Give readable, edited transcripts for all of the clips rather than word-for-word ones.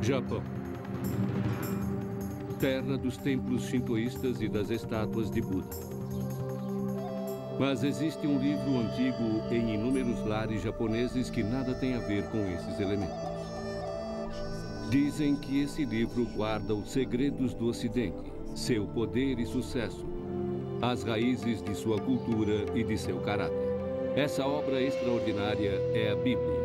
Japão. Terra dos templos shintoístas e das estátuas de Buda. Mas existe um livro antigo em inúmeros lares japoneses que nada tem a ver com esses elementos. Dizem que esse livro guarda os segredos do Ocidente, seu poder e sucesso, as raízes de sua cultura e de seu caráter. Essa obra extraordinária é a Bíblia.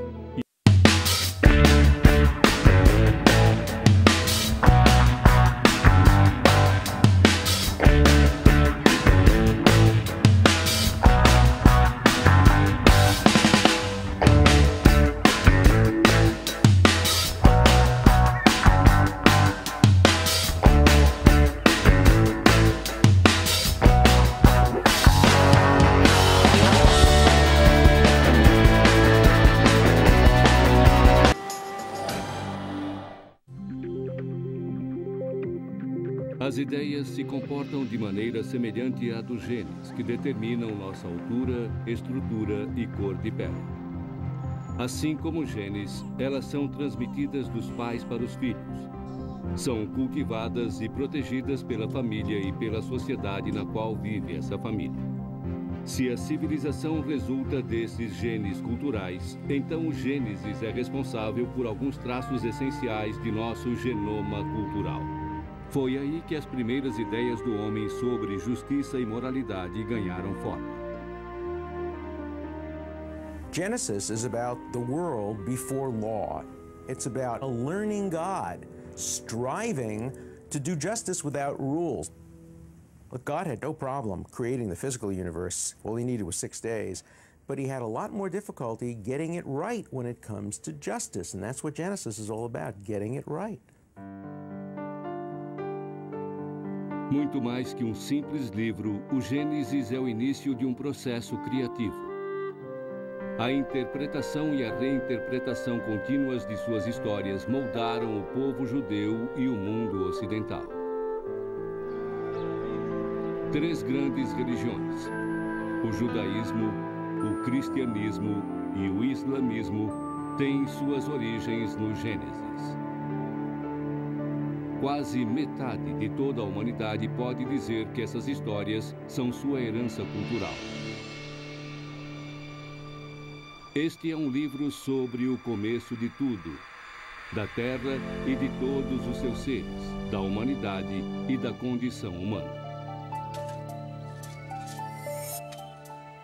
As ideias se comportam de maneira semelhante à dos genes, que determinam nossa altura, estrutura e cor de pele. Assim como genes, elas são transmitidas dos pais para os filhos. São cultivadas e protegidas pela família e pela sociedade na qual vive essa família. Se a civilização resulta desses genes culturais, então o Gênesis é responsável por alguns traços essenciais de nosso genoma cultural. Foi aí que as primeiras ideias do homem sobre justiça e moralidade ganharam forma. Genesis is about the world before law. It's about a learning God, striving to do justice without rules. Look, God had no problem creating the physical universe. All he needed was 6 days. But he had a lot more difficulty getting it right when it comes to justice. And that's what Genesis is all about, getting it right. Muito mais que um simples livro, o Gênesis é o início de um processo criativo. A interpretação e a reinterpretação contínuas de suas histórias moldaram o povo judeu e o mundo ocidental. 3 grandes religiões: o judaísmo, o cristianismo e o islamismo têm suas origens no Gênesis. Quase metade de toda a humanidade pode dizer que essas histórias são sua herança cultural. Este é um livro sobre o começo de tudo, da Terra e de todos os seus seres, da humanidade e da condição humana.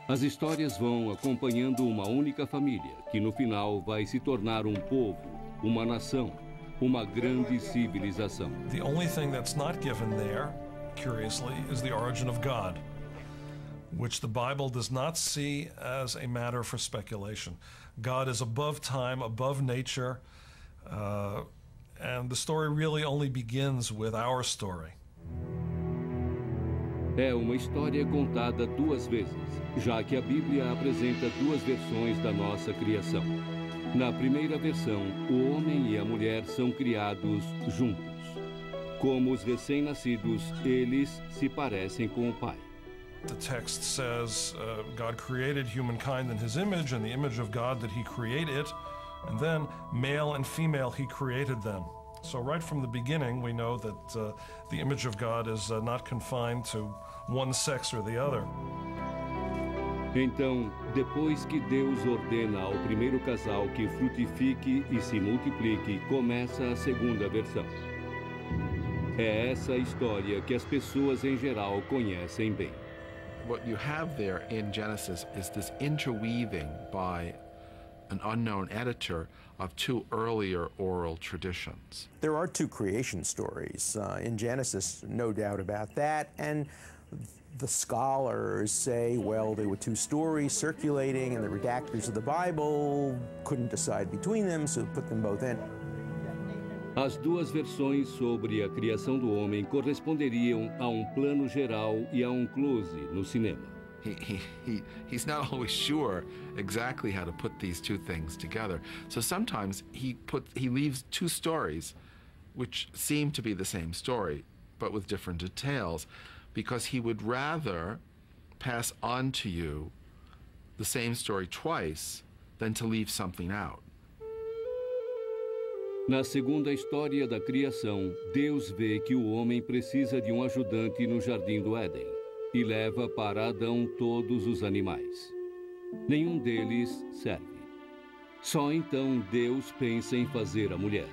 As histórias vão acompanhando uma única família, que no final vai se tornar um povo, uma nação. Uma grande civilização. The only thing that's not given there, curiously, is the origin of God, which the Bible does not see as a matter for speculation. God is above time, above nature, and the story really only begins with our story. É uma história contada 2 vezes, já que a Bíblia apresenta 2 versões da nossa criação. Na primeira versão, o homem e a mulher são criados juntos. Como os recém-nascidos, eles se parecem com o pai. The text says God created humankind in his image and the image of God that he created, and then male and female he created them. So right from the beginning we know that the image of God is not confined to one sex or the other. Então, depois que Deus ordena ao primeiro casal que frutifique e se multiplique, começa a segunda versão. É essa história que as pessoas em geral conhecem bem. What you have there in Genesis is this interweaving by an unknown editor of 2 earlier oral traditions. There are 2 creation stories in Genesis, no doubt about that, and the scholars say, well, there were 2 stories circulating, and the redactors of the Bible couldn't decide between them, so put them both in. As 2 versões sobre a criação do homem corresponderiam a um plano geral e a um close no cinema. He's not always sure exactly how to put these 2 things together. So sometimes he leaves 2 stories, which seem to be the same story, but with different details. Because he would rather pass on to you the same story twice than to leave something out. Na segunda história da criação, Deus vê que o homem precisa de um ajudante no jardim do Éden e leva para Adão todos os animais. Nenhum deles serve. Só então Deus pensa em fazer a mulher.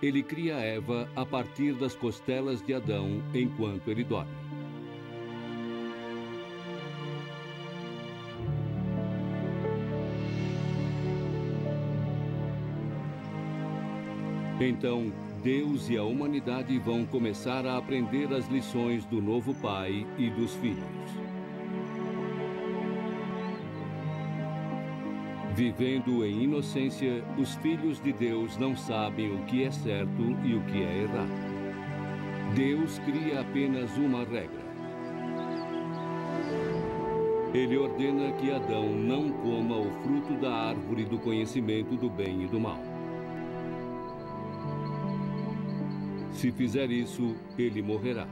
Ele cria Eva a partir das costelas de Adão enquanto ele dorme. Então, Deus e a humanidade vão começar a aprender as lições do novo pai e dos filhos. Vivendo em inocência, os filhos de Deus não sabem o que é certo e o que é errado. Deus cria apenas uma regra. Ele ordena que Adão não coma o fruto da árvore do conhecimento do bem e do mal. Se fizer isso, ele morrerá.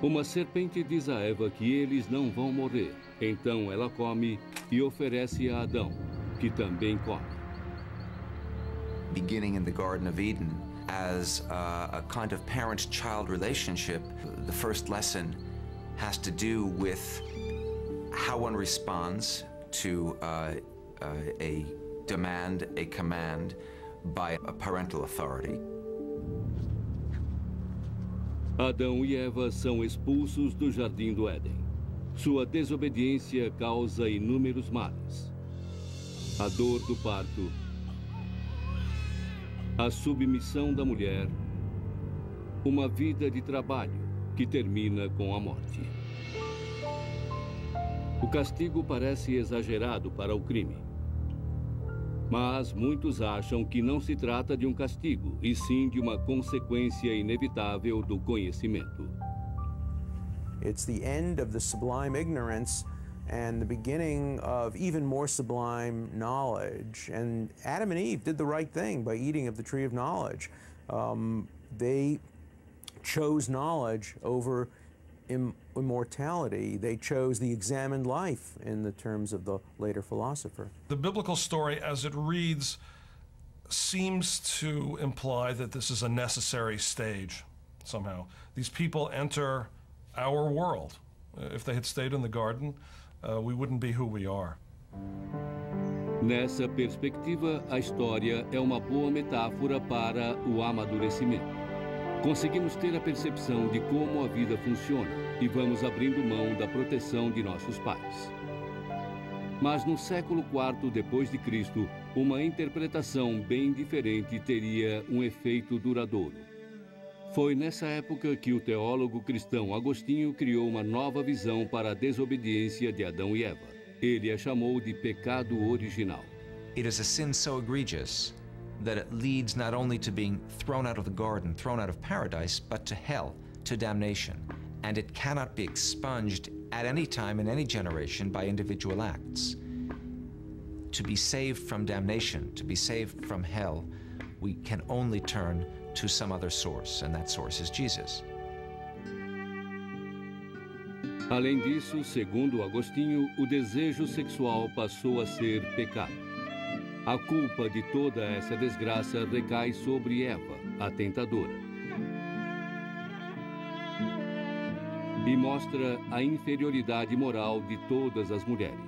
Uma serpente diz a Eva que eles não vão morrer. Então ela come e oferece a Adão, que também come. Beginning in the Garden of Eden, as a kind of parent-child relationship, the first lesson has to do with how one responds to a demand, a command, by a parental authority. Adão e Eva são expulsos do Jardim do Éden. Sua desobediência causa inúmeros males. A dor do parto, a submissão da mulher, uma vida de trabalho que termina com a morte. O castigo parece exagerado para o crime. Mas muitos acham que não se trata de um castigo, e sim de uma consequência inevitável do conhecimento. It's the end of the sublime ignorance and the beginning of even more sublime knowledge. And Adam and Eve did the right thing by eating of the tree of knowledge. They chose knowledge over immortality. They chose the examined life in the terms of the later philosopher. The biblical story as it reads seems to imply that this is a necessary stage somehow. These people enter our world. If they had stayed in the garden, we wouldn't be who we are. Nessa perspectiva, a história é uma boa metáfora para o amadurecimento. Conseguimos ter a percepção de como a vida funciona e vamos abrindo mão da proteção de nossos pais. Mas no século IV d.C., uma interpretação bem diferente teria um efeito duradouro. Foi nessa época que o teólogo cristão Agostinho criou uma nova visão para a desobediência de Adão e Eva. Ele a chamou de pecado original. It is a sin so egregious that it leads not only to being thrown out of the garden, thrown out of paradise, but to hell, to damnation. And it cannot be expunged at any time in any generation by individual acts. To be saved from damnation, to be saved from hell, we can only turn to some other source, and that source is Jesus. Além disso, segundo Agostinho, o desejo sexual passou a ser pecado. A culpa de toda essa desgraça recai sobre Eva, a tentadora. E mostra a inferioridade moral de todas as mulheres.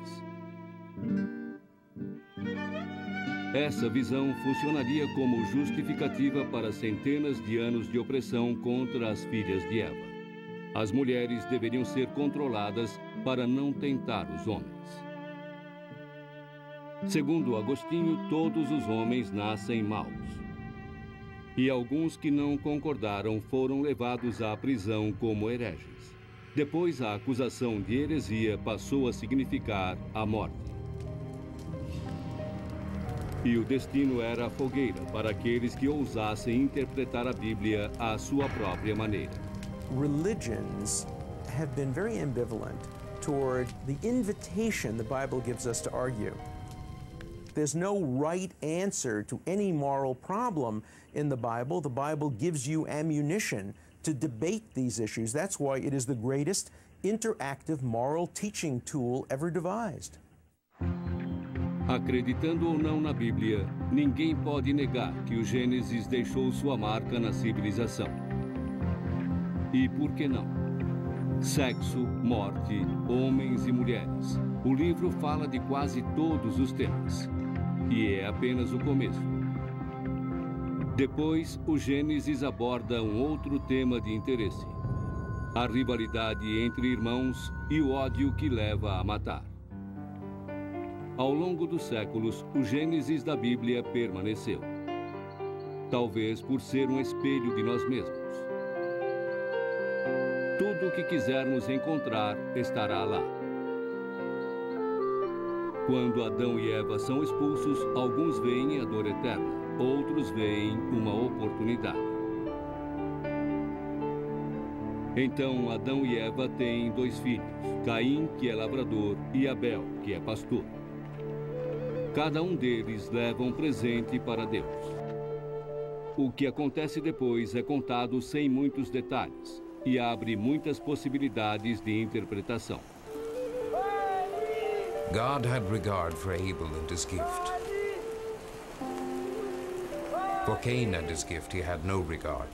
Essa visão funcionaria como justificativa para centenas de anos de opressão contra as filhas de Eva. As mulheres deveriam ser controladas para não tentar os homens. Segundo Agostinho, todos os homens nascem maus. E alguns que não concordaram foram levados à prisão como hereges. Depois, a acusação de heresia passou a significar a morte. E o destino era a fogueira para aqueles que ousassem interpretar a Bíblia à sua própria maneira. Religions have been very ambivalent toward the invitation the Bible gives us to argue. There's no right answer to any moral problem in the Bible. The Bible gives you ammunition to debate these issues. That's why it is the greatest interactive moral teaching tool ever devised. Acreditando ou não na Bíblia, ninguém pode negar que o Gênesis deixou sua marca na civilização. E por que não? Sexo, morte, homens e mulheres. O livro fala de quase todos os temas. E é apenas o começo. Depois, o Gênesis aborda um outro tema de interesse: a rivalidade entre irmãos e o ódio que leva a matar. Ao longo dos séculos, o Gênesis da Bíblia permaneceu. Talvez por ser um espelho de nós mesmos. Tudo o que quisermos encontrar estará lá. Quando Adão e Eva são expulsos, alguns veem a dor eterna, outros veem uma oportunidade. Então, Adão e Eva têm dois filhos, Caim, que é lavrador, e Abel, que é pastor. Cada um deles leva um presente para Deus. O que acontece depois é contado sem muitos detalhes e abre muitas possibilidades de interpretação. God had regard for Abel and his gift. For Cain and his gift, he had no regard.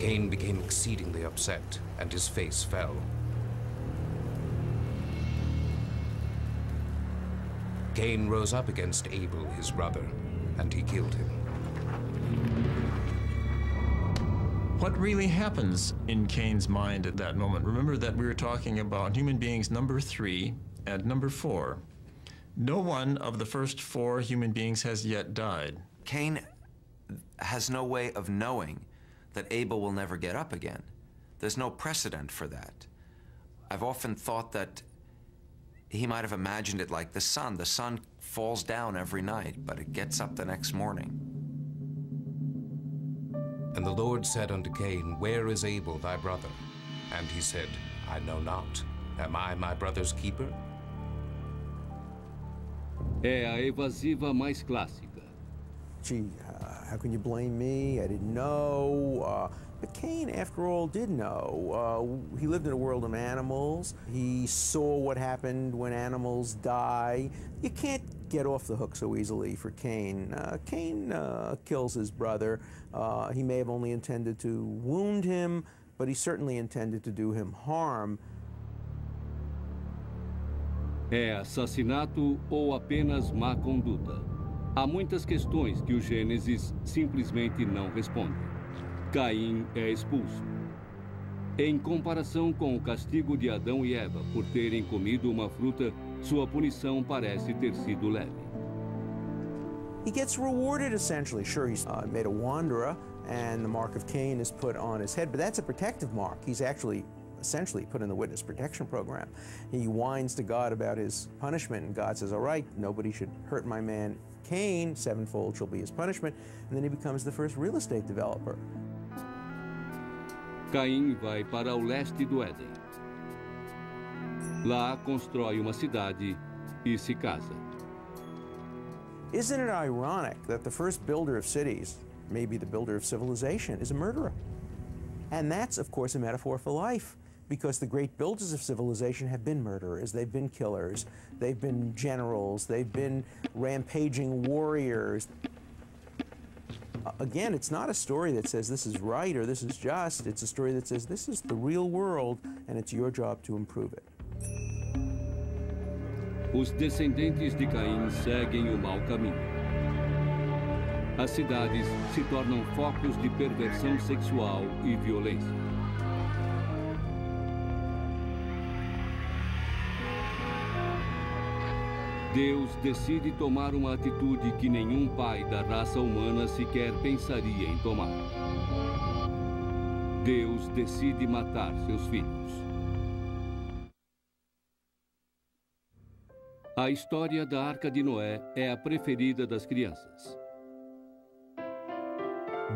Cain became exceedingly upset, and his face fell. Cain rose up against Abel, his brother, and he killed him. What really happens in Cain's mind at that moment? Remember that we were talking about human beings number 3 and number 4. No one of the first 4 human beings has yet died. Cain has no way of knowing that Abel will never get up again. There's no precedent for that. I've often thought that he might have imagined it like the sun. The sun falls down every night, but it gets up the next morning. And the Lord said unto Cain, Where is Abel thy brother? And he said, I know not. Am I my brother's keeper? É a evasiva mais clássica. Gee, how can you blame me? I didn't know. But Cain, after all, did know. He lived in a world of animals. He saw what happened when animals die. You can't get off the hook so easily for Cain. Cain kills his brother. He may have only intended to wound him, but he certainly intended to do him harm. É assassinato ou apenas má conduta? Há muitas questões que o Gênesis simplesmente não responde. Caim é expulso. Em comparação com o castigo de Adão e Eva por terem comido uma fruta, sua punição parece ter sido leve. He gets rewarded essentially. Sure, he's made a wanderer and the mark of Cain is put on his head, but that's a protective mark. He's actually essentially put in the witness protection program. He whines to God about his punishment and God says, all right, nobody should hurt my man. Cain, sevenfold shall be his punishment, and then he becomes the first real estate developer. Caim vai para o leste do Éden. Lá constrói uma cidade e se casa. Isn't it ironic that the first builder of cities, maybe the builder of civilization, is a murderer? And that's, of course, a metaphor for life. Because the great builders of civilization have been murderers, they've been killers, they've been generals, they've been rampaging warriors. Again, it's not a story that says this is right or this is just, it's a story that says this is the real world and it's your job to improve it. Os descendentes de Caim seguem o mau caminho. As cidades se tornam focos de perversão sexual e violência. Deus decide tomar uma atitude que nenhum pai da raça humana sequer pensaria em tomar. Deus decide matar seus filhos. A história da Arca de Noé é a preferida das crianças.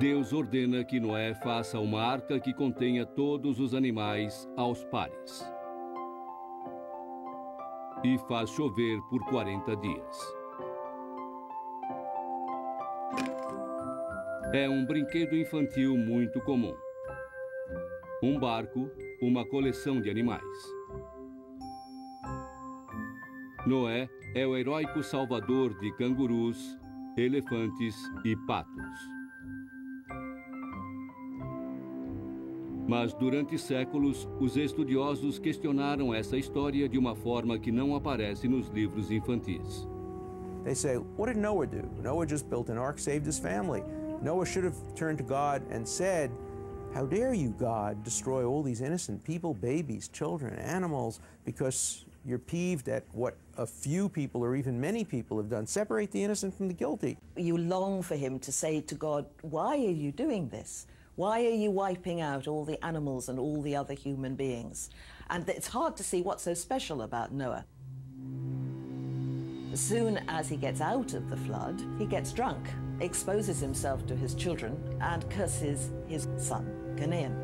Deus ordena que Noé faça uma arca que contenha todos os animais aos pares. E faz chover por 40 dias. É um brinquedo infantil muito comum. Um barco uma coleção de animais. Noé é o heróico salvador de cangurus, elefantes e patos. Mas durante séculos, os estudiosos questionaram essa história de uma forma que não aparece nos livros infantis. They say, what did Noah do? Noah just built an ark, saved his family. Noah should have turned to God and said, how dare you, God, destroy all these innocent people, babies, children, animals, because you're peeved at what a few people or even many people have done. Separate the innocent from the guilty. You long for him to say to God, why are you doing this? Why are you wiping out all the animals and all the other human beings? And it's hard to see what's so special about Noah. As soon as he gets out of the flood, he gets drunk, exposes himself to his children, and curses his son, Canaan.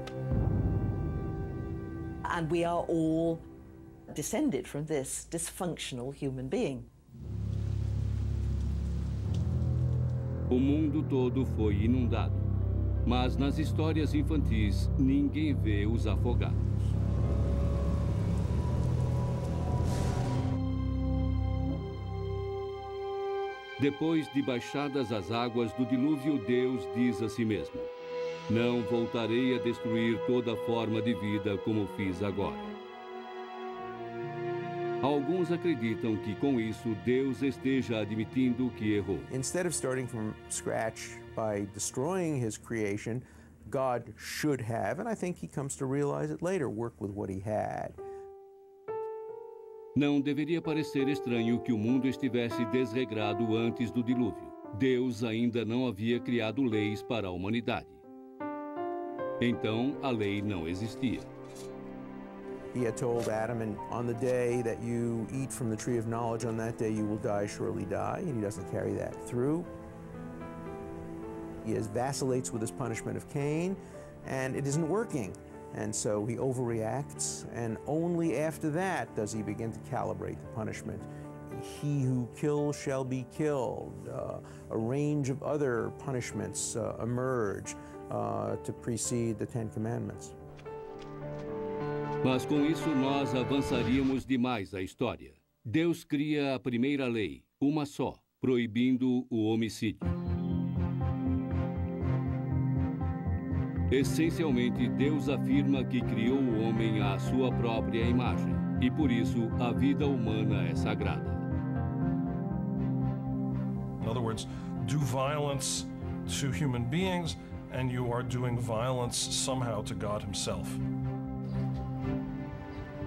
And we are all descended from this dysfunctional human being. O mundo todo foi inundado. Mas nas histórias infantis, ninguém vê os afogados. Depois de baixadas as águas do dilúvio, Deus diz a si mesmo: não voltarei a destruir toda forma de vida como fiz agora. Alguns acreditam que com isso Deus esteja admitindo que errou. Instead of starting from scratch by destroying his creation, God should have, and I think he comes to realize it later, work with what he had. Não deveria parecer estranho que o mundo estivesse desregrado antes do dilúvio. Deus ainda não havia criado leis para a humanidade. Então, a lei não existia. He had told Adam, and on the day that you eat from the tree of knowledge, on that day you will die, surely die, and he doesn't carry that through. He vacillates with his punishment of Cain, and it isn't working. And so he overreacts, and only after that does he begin to calibrate the punishment. He who kills shall be killed. A range of other punishments emerge to precede the Ten Commandments. Mas com isso nós avançaríamos demais a história. Deus cria a primeira lei, uma só, proibindo o homicídio. Essencialmente, Deus afirma que criou o homem à sua própria imagem, e por isso a vida humana é sagrada. In other words, do violence to human beings and you are doing violence somehow to God himself.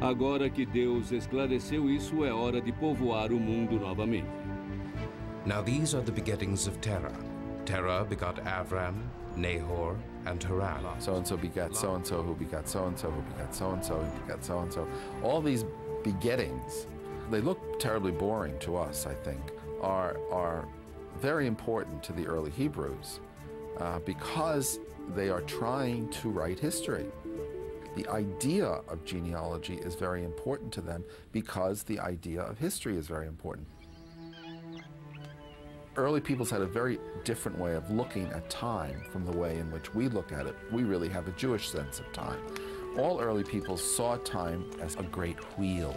Agora que Deus esclareceu isso, é hora de povoar o mundo novamente. Now these are the begettings of Terah. Terah begot Avram, Nahor, and Haran. So-and-so begat so-and-so, who begat so-and-so, who begat so-and-so, who begat so-and-so. All these begettings, they look terribly boring to us, I think, are very important to the early Hebrews because they are trying to write history. The idea of genealogy is very important to them because the idea of history is very important. Early peoples had a very different way of looking at time from the way in which we look at it. We really have a Jewish sense of time. All early peoples saw time as a great wheel,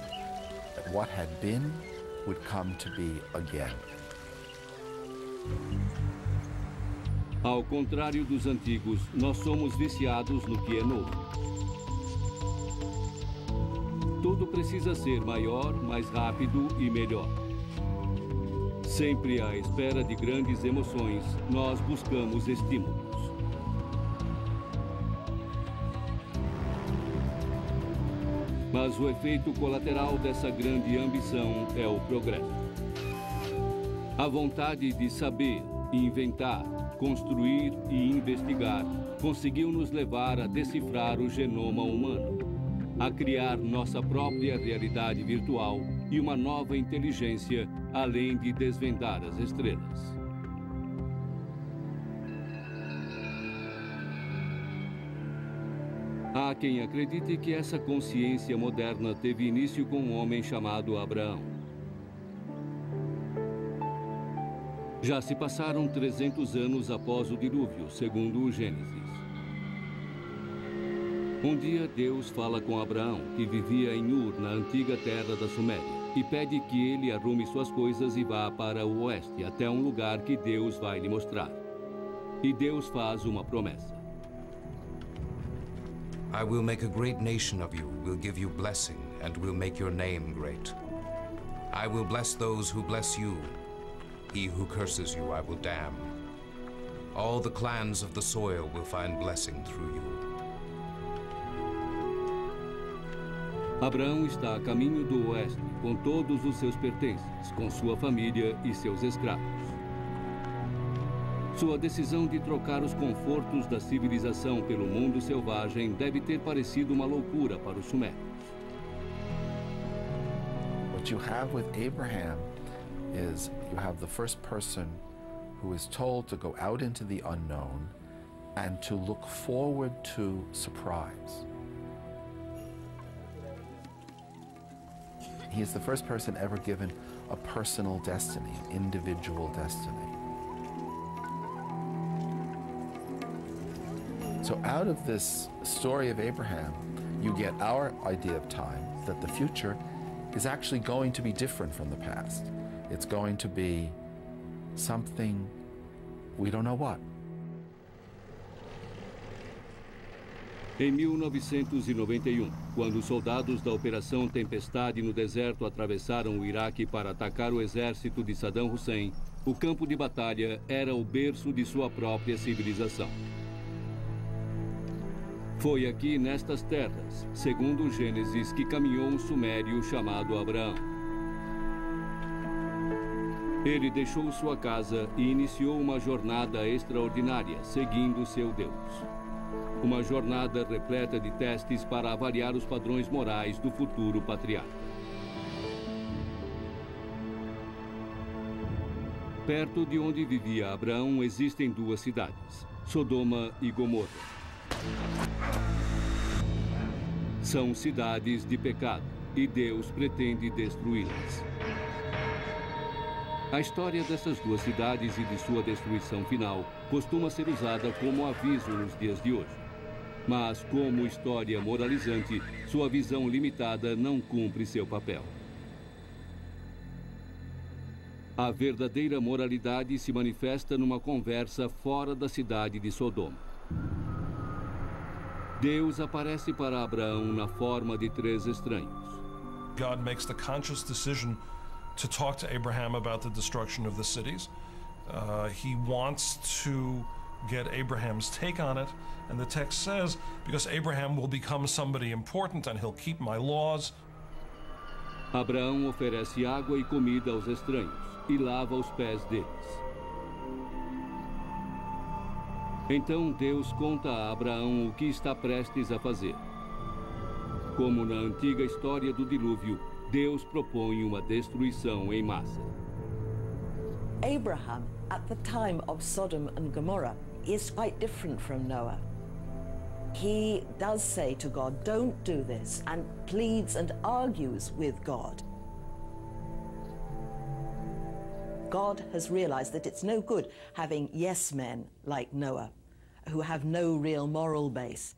that what had been would come to be again. Ao contrário dos antigos, nós somos viciados no que é novo. Tudo precisa ser maior, mais rápido e melhor. Sempre à espera de grandes emoções, nós buscamos estímulos. Mas o efeito colateral dessa grande ambição é o progresso. A vontade de saber, inventar, construir e investigar conseguiu nos levar a decifrar o genoma humano, a criar nossa própria realidade virtual e uma nova inteligência, além de desvendar as estrelas. Há quem acredite que essa consciência moderna teve início com um homem chamado Abraão. Já se passaram 300 anos após o dilúvio, segundo o Gênesis. Um dia, Deus fala com Abraão, que vivia em Ur, na antiga terra da Suméria, e pede que ele arrume suas coisas e vá para o oeste, até um lugar que Deus vai lhe mostrar. E Deus faz uma promessa. I will make a great nation of you, will give you blessing, and will make your name great. I will bless those who bless you. He who curses you, I will damn. All the clans of the soil will find blessing through you. Abraão está a caminho do oeste, com todos os seus pertences, com sua família e seus escravos. Sua decisão de trocar os confortos da civilização pelo mundo selvagem deve ter parecido uma loucura para os sumérios. What you have with Abraham is you have the first person who is told to go out into the unknown and to look forward to surprise. He is the first person ever given a personal destiny, an individual destiny. So out of this story of Abraham, you get our idea of time, that the future is actually going to be different from the past. It's going to be something we don't know what. Em 1991, quando os soldados da Operação Tempestade no Deserto atravessaram o Iraque para atacar o exército de Saddam Hussein, o campo de batalha era o berço de sua própria civilização. Foi aqui, nestas terras, segundo o Gênesis, que caminhou um sumério chamado Abraão. Ele deixou sua casa e iniciou uma jornada extraordinária, seguindo seu Deus. Uma jornada repleta de testes para avaliar os padrões morais do futuro patriarca. Perto de onde vivia Abraão existem duas cidades, Sodoma e Gomorra. São cidades de pecado e Deus pretende destruí-las. A história dessas duas cidades e de sua destruição final costuma ser usada como aviso nos dias de hoje. Mas, como história moralizante, sua visão limitada não cumpre seu papel. A verdadeira moralidade se manifesta numa conversa fora da cidade de Sodoma. Deus aparece para Abraão na forma de três estranhos. God makes the conscious decision to talk to Abraham about the destruction of the cities. He wants to get Abraham's take on it. And the text says, because Abraham will become somebody important and he'll keep my laws. Abraão oferece água e comida aos estranhos e lava os pés deles. Então Deus conta a Abraão o que está prestes a fazer. Como na antiga história do dilúvio, Deus propõe uma destruição em massa. Abraham, at the time of Sodom and Gomorrah, is quite different from Noah. He does say to God, don't do this, and pleads and argues with God. God has realized that it's no good having yes men like Noah, who have no real moral base.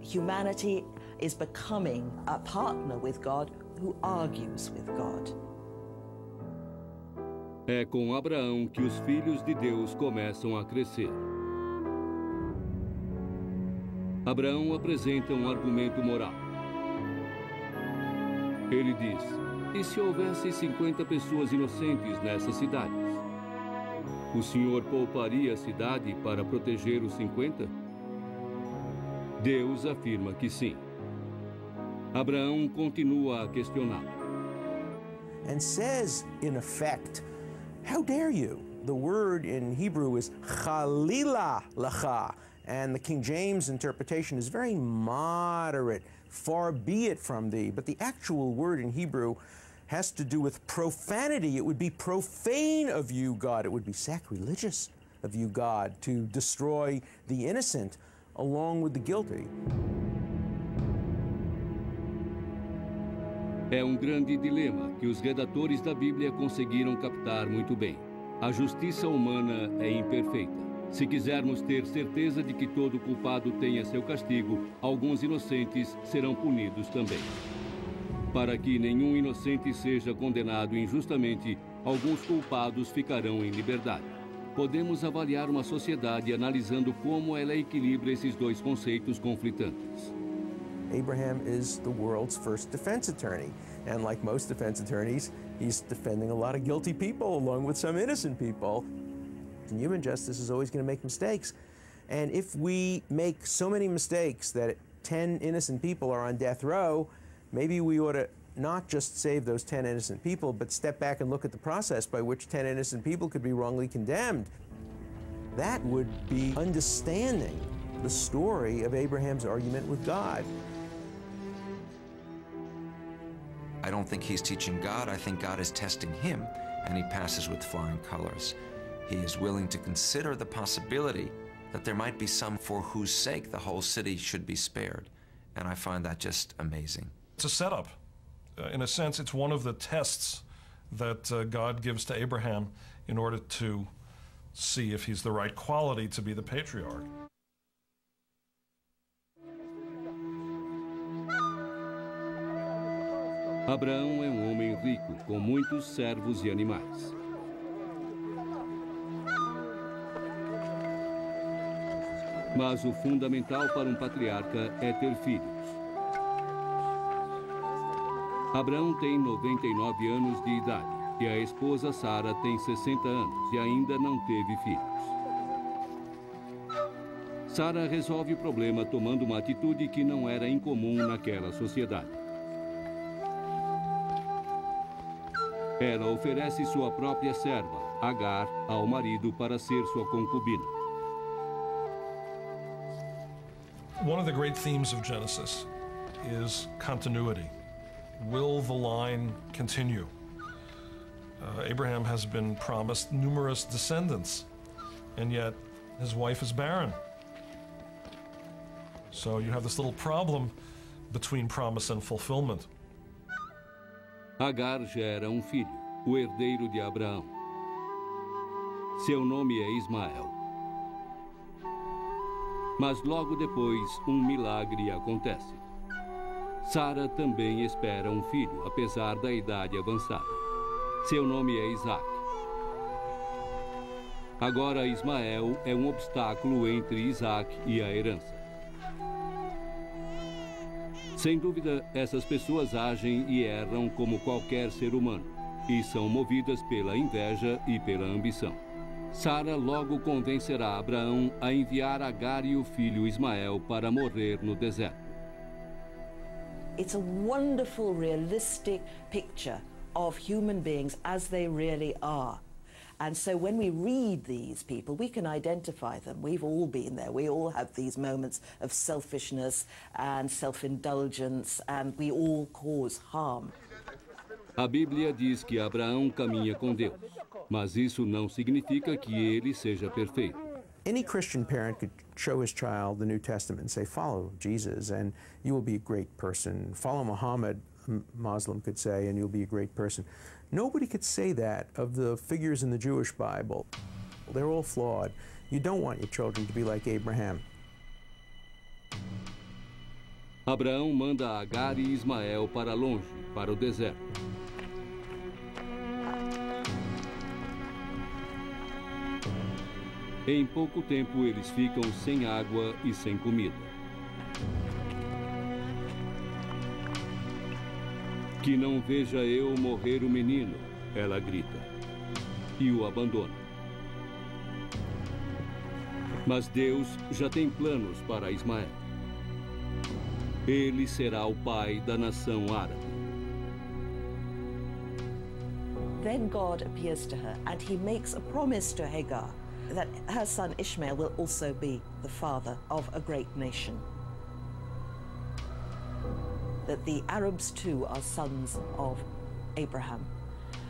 Humanity is becoming a partner with God who argues with God. É com Abraão que os filhos de Deus começam a crescer. Abraão apresenta um argumento moral. Ele diz, e se houvesse 50 pessoas inocentes nessas cidades? O Senhor pouparia a cidade para proteger os 50? Deus afirma que sim. Abraão continua a questionar. And says, in effect, how dare you? The word in Hebrew is chalila lacha, and the King James interpretation is very moderate, far be it from thee. But the actual word in Hebrew has to do with profanity. It would be profane of you, God. It would be sacrilegious of you, God, to destroy the innocent along with the guilty. É um grande dilema que os redatores da Bíblia conseguiram captar muito bem. A justiça humana é imperfeita, Se quisermos ter certeza de que todo culpado tenha seu castigo, alguns inocentes serão punidos também. Para que nenhum inocente seja condenado injustamente, alguns culpados ficarão em liberdade. Podemos avaliar uma sociedade analisando como ela equilibra esses dois conceitos conflitantes. Abraham is the world's first defense attorney, and like most defense attorneys, he's defending a lot of guilty people along with some innocent people. And human justice is always going to make mistakes, and if we make so many mistakes that 10 innocent people are on death row, maybe we ought to not just save those 10 innocent people, but step back and look at the process by which 10 innocent people could be wrongly condemned. That would be understanding the story of Abraham's argument with God. I don't think he's teaching God. I think God is testing him, and he passes with flying colors. He is willing to consider the possibility that there might be some for whose sake the whole city should be spared, and I find that just amazing. It's a setup. In a sense, it's one of the tests that God gives to Abraham in order to see if he's the right quality to be the patriarch. Abraão é homem rico, com muitos servos e animais. Mas o fundamental para um patriarca é ter filhos. Abraão tem 99 anos de idade e a esposa Sara tem 60 anos e ainda não teve filhos. Sara resolve o problema tomando uma atitude que não era incomum naquela sociedade. Ela oferece sua própria serva, Agar, ao marido para ser sua concubina. One of the great themes of Genesis is continuity. Will the line continue? Abraham has been promised numerous descendants, and yet his wife is barren. So you have this little problem between promise and fulfillment. Agar gera um filho, o herdeiro de Abraão. Seu nome é Ismael. Mas logo depois, um milagre acontece. Sara também espera um filho, apesar da idade avançada. Seu nome é Isaac. Agora, Ismael é um obstáculo entre Isaac e a herança. Sem dúvida, essas pessoas agem e erram como qualquer ser humano e são movidas pela inveja e pela ambição. Sara logo convencerá Abraão a enviar Agar e o filho Ismael para morrer no deserto. It's a wonderful, realistic picture of human beings as they really are. And so when we read these people, we can identify them. We've all been there. We all have these moments of selfishness and self-indulgence, and we all cause harm. A Bíblia diz que Abraão caminha com Deus, mas isso não significa que ele seja perfeito. Any Christian parent could show his child the New Testament and say, follow Jesus and you will be a great person. Follow Muhammad, a Muslim could say, and you'll be a great person. Nobody could say that of the figures in the Jewish Bible. They're all flawed. You don't want your children to be like Abraham. Abraão manda Agar e Ismael para longe, para o deserto. Em pouco tempo, eles ficam sem água e sem comida. Que não veja eu morrer o menino, ela grita, e o abandona. Mas Deus já tem planos para Ismael. Ele será o pai da nação árabe. Then God appears to her and he makes a promise to Hagar. That her son Ishmael will also be the father of a great nation. That the Arabs too are sons of Abraham.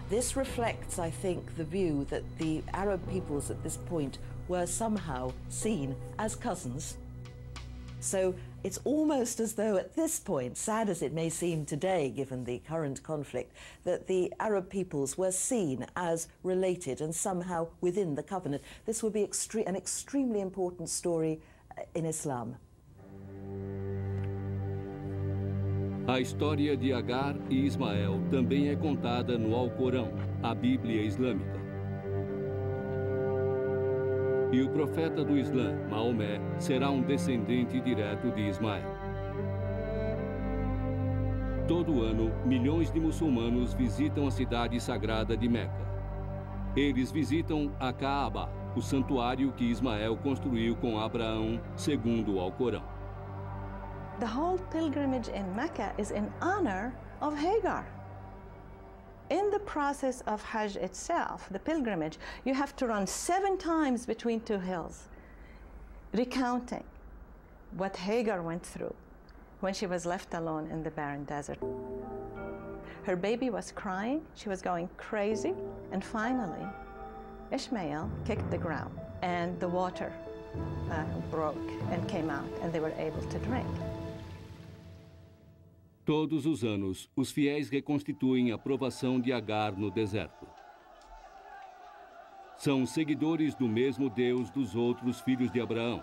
This reflects, I think, the view that the Arab peoples at this point were somehow seen as cousins. So It's almost as though at this point, sad as it may seem today, given the current conflict, that the Arab peoples were seen as related and somehow within the covenant. This would be an extremely important story in Islam. A história de Agar e Ismael também é contada no Alcorão, a Bíblia islâmica. E o profeta do Islã, Maomé, será um descendente direto de Ismael. Todo ano, milhões de muçulmanos visitam a cidade sagrada de Meca. Eles visitam a Kaaba, o santuário que Ismael construiu com Abraão, segundo o Alcorão. The whole pilgrimage in Mecca is in honor of Hagar. In the process of Hajj itself, the pilgrimage, you have to run 7 times between 2 hills, recounting what Hagar went through when she was left alone in the barren desert. Her baby was crying, she was going crazy, and finally, Ishmael kicked the ground and the water broke and came out, and they were able to drink. Todos os anos, os fiéis reconstituem a provação de Agar no deserto. São seguidores do mesmo Deus dos outros filhos de Abraão,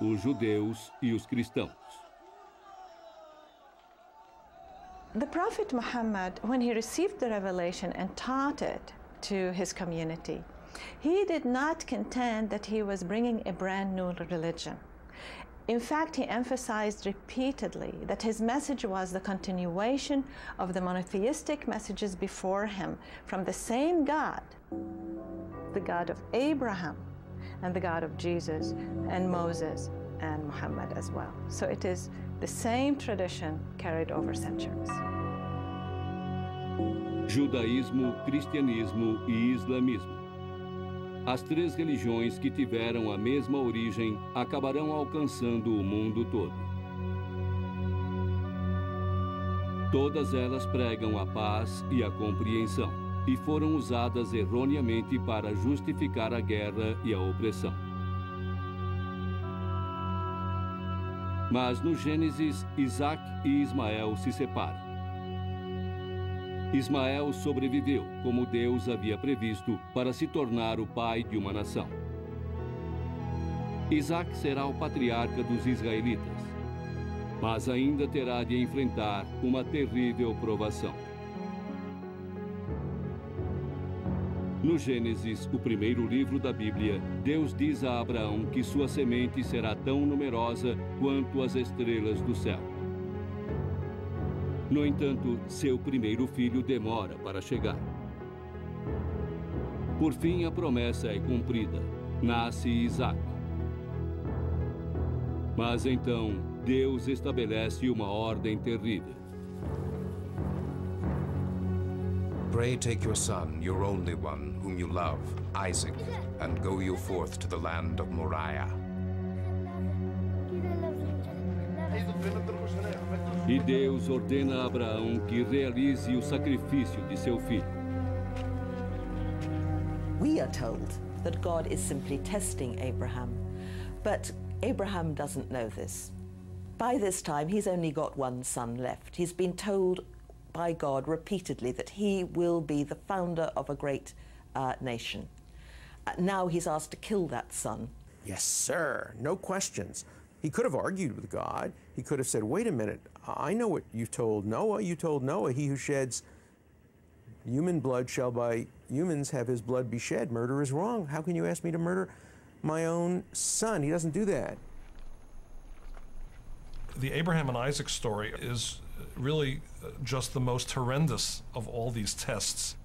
os judeus e os cristãos. The Prophet Muhammad, when he received the revelation and taught it to his community, he did not contend that he was bringing a brand new religion. In fact, he emphasized repeatedly that his message was the continuation of the monotheistic messages before him from the same God, the God of Abraham and the God of Jesus and Moses and Muhammad as well. So it is the same tradition carried over centuries. Judaísmo, cristianismo e islamismo. As 3 religiões que tiveram a mesma origem acabarão alcançando o mundo todo. Todas elas pregam a paz e a compreensão e foram usadas erroneamente para justificar a guerra e a opressão. Mas no Gênesis, Isaac e Ismael se separam. Ismael sobreviveu, como Deus havia previsto, para se tornar o pai de uma nação. Isaac será o patriarca dos israelitas, mas ainda terá de enfrentar uma terrível provação. No Gênesis, o primeiro livro da Bíblia, Deus diz a Abraão que sua semente será tão numerosa quanto as estrelas do céu. No entanto, seu primeiro filho demora para chegar. Por fim, a promessa é cumprida. Nasce Isaac. Mas então, Deus estabelece uma ordem terrível. Pray take your son, your only one, whom you love, Isaac, and go you forth to the land of Moriah. E Deus ordena a Abraão que realize o sacrifício de seu filho. We are told that God is simply testing Abraham, but Abraham doesn't know this. By this time, he's only got 1 son left. He's been told by God repeatedly that he will be the founder of a great nation. Now he's asked to kill that son. Yes, sir. No questions. He could have argued with God. He could have said, wait a minute, I know what you told Noah. You told Noah, he who sheds human blood shall by humans have his blood be shed. Murder is wrong. How can you ask me to murder my own son? He doesn't do that. The Abraham and Isaac story is really just the most horrendous of all these tests.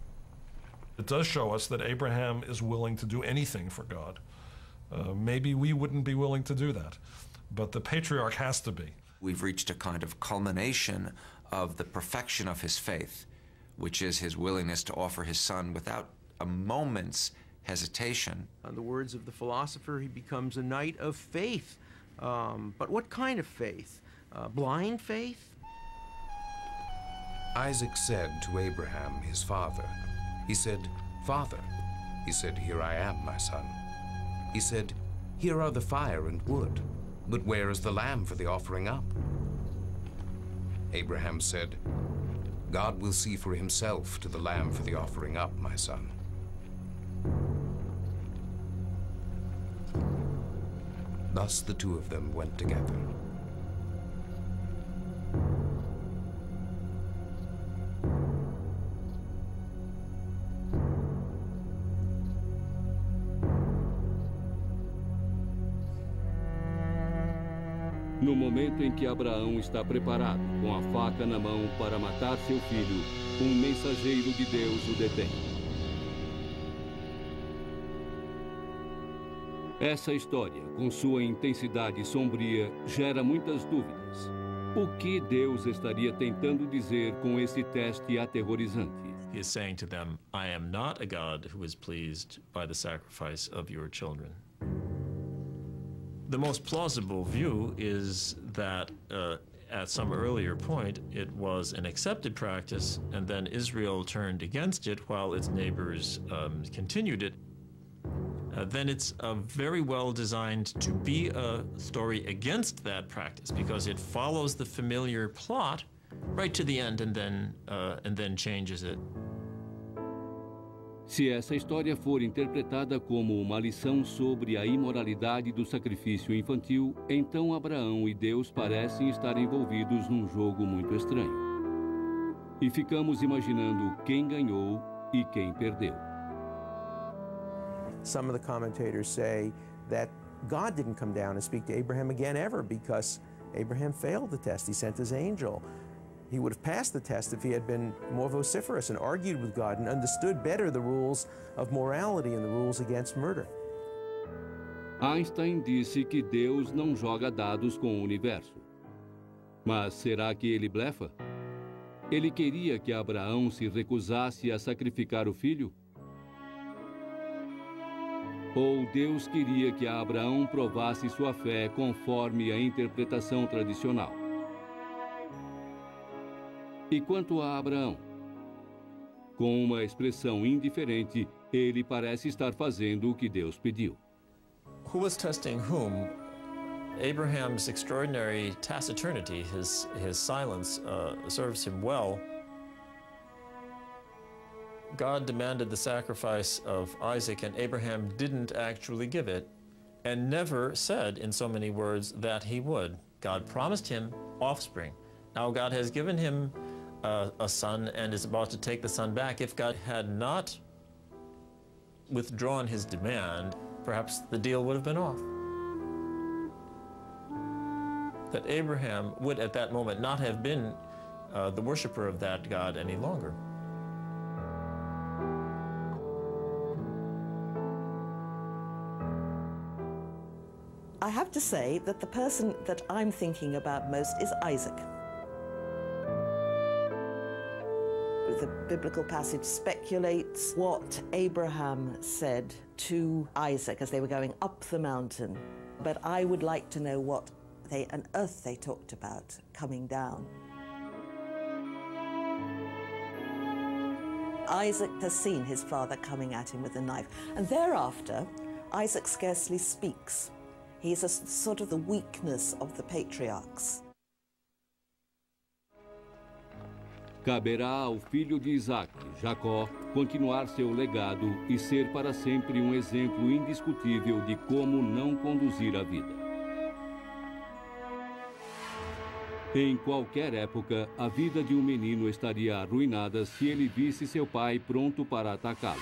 It does show us that Abraham is willing to do anything for God. Maybe we wouldn't be willing to do that. But the patriarch has to be. We've reached a kind of culmination of the perfection of his faith, which is his willingness to offer his son without a moment's hesitation. In the words of the philosopher, he becomes a knight of faith. But what kind of faith? Blind faith? Isaac said to Abraham, his father, he said, Father. He said, Here I am, my son. He said, Here are the fire and wood. But where is the lamb for the offering up? Abraham said, God will see for himself to the lamb for the offering up, my son. Thus the two of them went together. No momento em que Abraão está preparado, com a faca na mão para matar seu filho, um mensageiro de Deus o detém. Essa história, com sua intensidade sombria, gera muitas dúvidas. O que Deus estaria tentando dizer com esse teste aterrorizante? He is saying to them, I am not a God who is pleased by the sacrifice of your children. The most plausible view is that at some earlier point, it was an accepted practice, and then Israel turned against it while its neighbors continued it. Then it's very well designed to be a story against that practice, because it follows the familiar plot right to the end and then changes it. Se essa história for interpretada como uma lição sobre a imoralidade do sacrifício infantil, então Abraão e Deus parecem estar envolvidos num jogo muito estranho. E ficamos imaginando quem ganhou e quem perdeu. Some of the commentators say that God didn't come down and speak to Abraham again ever because Abraham failed the test. He sent his angel. He would have passed the test if he had been more vociferous and argued with God and understood better the rules of morality and the rules against murder. Einstein disse que Deus não joga dados com o universo. Mas será que ele blefa? Ele queria que Abraão se recusasse a sacrificar o filho? Ou Deus queria que Abraão provasse sua fé conforme a interpretação tradicional? E quanto a Abraão? Com uma expressão indiferente, ele parece estar fazendo o que Deus pediu. Who was testing whom? Abraham's extraordinary taciturnity, his silence, serves him well. God demanded the sacrifice of Isaac, and Abraham didn't actually give it, and never said in so many words that he would. God promised him offspring. Now God has given him a son and is about to take the son back. If God had not withdrawn his demand, perhaps the deal would have been off. That Abraham would at that moment not have been the worshiper of that God any longer. I have to say that the person that I'm thinking about most is Isaac. The biblical passage speculates what Abraham said to Isaac as they were going up the mountain. But I would like to know what they on earth they talked about coming down. Isaac has seen his father coming at him with a knife. And thereafter, Isaac scarcely speaks. He is a sort of the weakness of the patriarchs. Caberá ao filho de Isaac, Jacó, continuar seu legado e ser para sempre um exemplo indiscutível de como não conduzir a vida. Em qualquer época, a vida de um menino estaria arruinada se ele visse seu pai pronto para atacá-lo.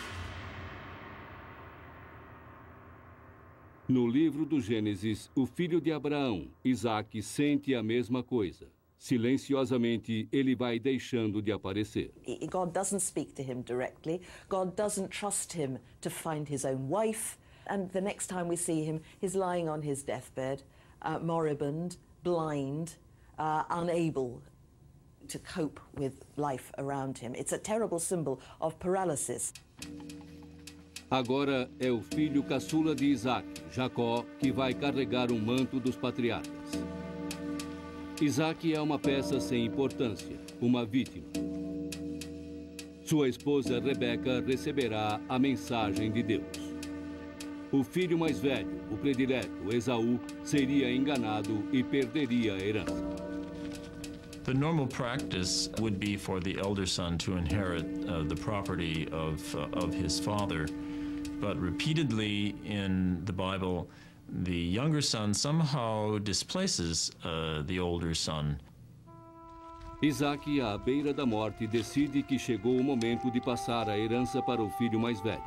No livro do Gênesis, o filho de Abraão, Isaac, sente a mesma coisa. Silenciosamente, ele vai deixando de aparecer. God doesn't speak to him directly. God doesn't trust him to find his own wife. And the next time we see him, he's lying on his deathbed, moribund, blind, unable to cope with life around him. It's a terrible symbol of paralysis. Agora é o filho caçula de Isaac, Jacó, que vai carregar o manto dos patriarcas. Isaac é uma peça sem importância, uma vítima. Sua esposa Rebeca receberá a mensagem de Deus. O filho mais velho, o predileto Esaú, seria enganado e perderia a herança. The normal practice would be for the elder son to inherit the property of his father, but repeatedly in the Bible, the younger son somehow displaces the older son. Isaac, à beira da morte, decide que chegou o momento de passar a herança para o filho mais velho.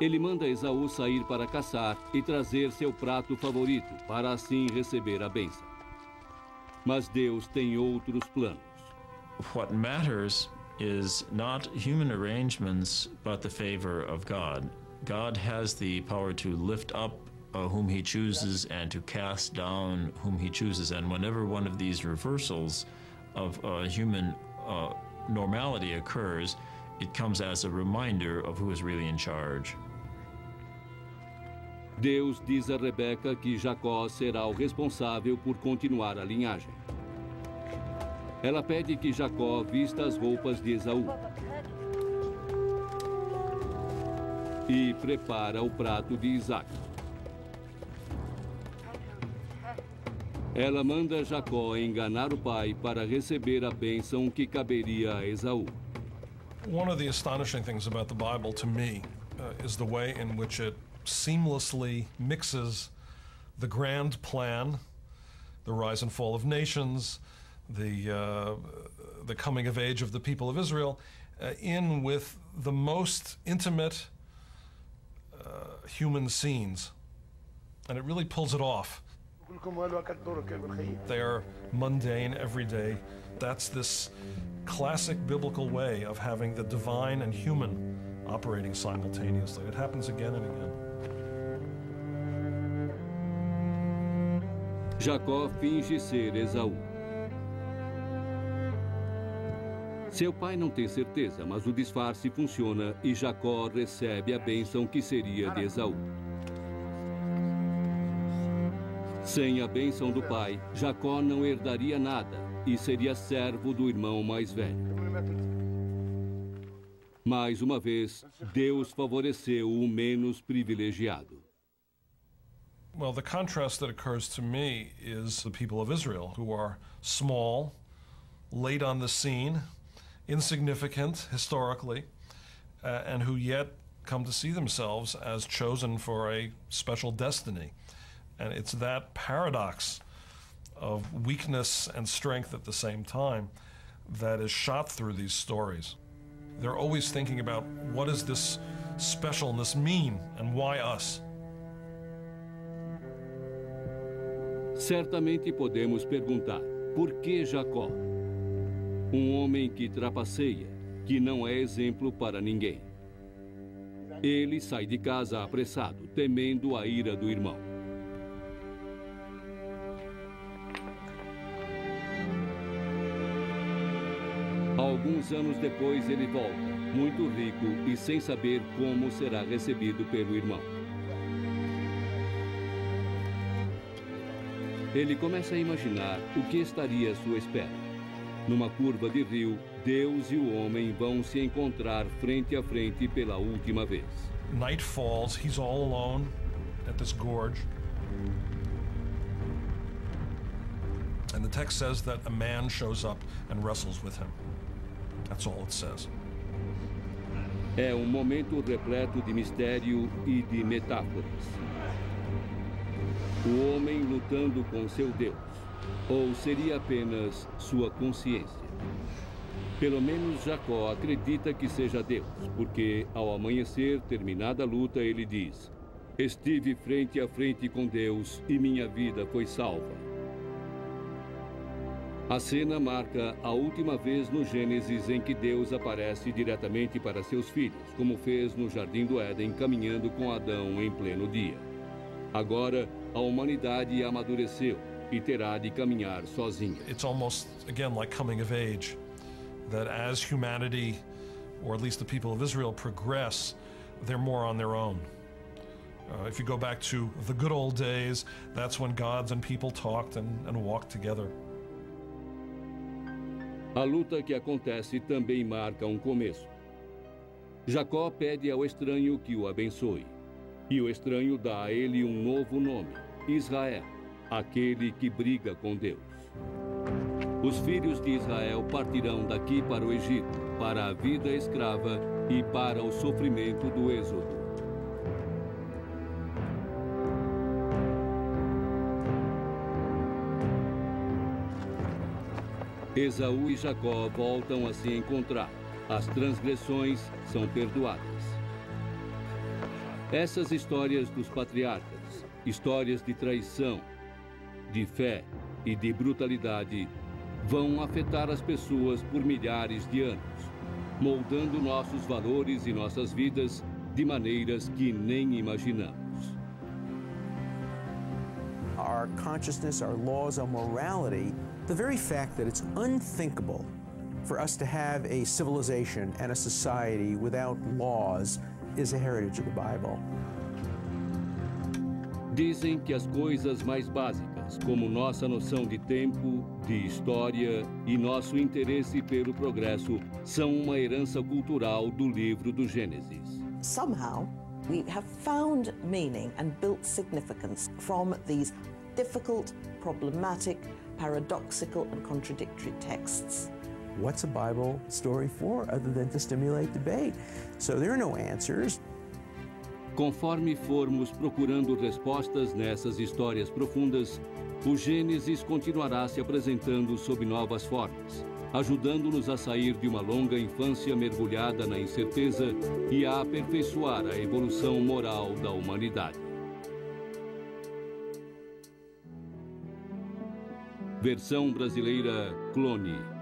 Ele manda Esaú sair para caçar e trazer seu prato favorito, para assim receber a bênção. Mas Deus tem outros planos. What matters is not human arrangements, but the favor of God. God has the power to lift up whom he chooses and to cast down whom he chooses. And whenever one of these reversals of human normality occurs, it comes as a reminder of who is really in charge. Deus diz a Rebeca que Jacó será o responsável por continuar a linhagem. Ela pede que Jacó vista as roupas de Esaú e prepara o prato de Isaac. Ela manda Jacó enganar o pai para receber a bênção que caberia a Esaú. One of the astonishing things about the Bible to me is the way in which it seamlessly mixes the grand plan, the rise and fall of nations, the coming of age of the people of Israel, in with the most intimate human scenes. And it really pulls it off. They are mundane, everyday. That's this classic biblical way of having the divine and human operating simultaneously. It happens again and again. Jacó finge ser Esaú. Seu pai não tem certeza, mas o disfarce funciona e Jacó recebe a bênção que seria de Esaú. Sem a bênção do pai, Jacó não herdaria nada e seria servo do irmão mais velho. Mais uma vez, Deus favoreceu o menos privilegiado. Well, the contrast that occurs to me is the people of Israel, who are small, late on the scene, insignificant historically, and who yet come to see themselves as chosen for a special destiny. And it's that paradox of weakness and strength at the same time that is shot through these stories. They're always thinking about what does this specialness mean and why us? Certamente podemos perguntar, por que Jacó? Um homem que trapaceia, que não é exemplo para ninguém. Ele sai de casa apressado, temendo a ira do irmão. Alguns anos depois ele volta, muito rico e sem saber como será recebido pelo irmão. Ele começa a imaginar o que estaria à sua espera. Numa curva de rio, Deus e o homem vão se encontrar frente a frente pela última vez. Night falls, he's all alone at this gorge. And the text says that a man shows up and wrestles with him. That's all it says. É um momento repleto de mistério e de metáforas. O homem lutando com seu Deus, ou seria apenas sua consciência? Pelo menos Jacó acredita que seja Deus, porque ao amanhecer, terminada a luta, ele diz: "Estive frente a frente com Deus e minha vida foi salva." A cena marca a última vez no Gênesis em que Deus aparece diretamente para seus filhos, como fez no Jardim do Éden, caminhando com Adão em pleno dia. Agora, a humanidade amadureceu e terá de caminhar sozinha. It's almost again like coming of age, that as humanity, or at least the people of Israel, progress, they're more on their own. If you go back to the good old days, that's when gods and people talked and walked together. A luta que acontece também marca um começo. Jacó pede ao estranho que o abençoe. e o estranho dá a ele um novo nome, Israel, aquele que briga com Deus. Os filhos de Israel partirão daqui para o Egito, para a vida escrava e para o sofrimento do êxodo. Esaú e Jacó voltam a se encontrar. As transgressões são perdoadas. Essas histórias dos patriarcas, histórias de traição, de fé e de brutalidade, vão afetar as pessoas por milhares de anos, moldando nossos valores e nossas vidas de maneiras que nem imaginamos. Our consciousness, our laws, our morality, the very fact that it's unthinkable for us to have a civilization and a society without laws is a heritage of the Bible. Dizem que as coisas mais básicas, como nossa noção de tempo, de história e nosso interesse pelo progresso, são uma herança cultural do livro do Gênesis. Somehow, we have found meaning and built significance from these difficult, problematic, paradoxical and contradictory texts. What's a Bible story for other than to stimulate debate? So there are no answers. Conforme formos procurando respostas nessas histórias profundas, o Gênesis continuará se apresentando sob novas formas, ajudando-nos a sair de uma longa infância mergulhada na incerteza e a aperfeiçoar a evolução moral da humanidade. Versão brasileira Clone.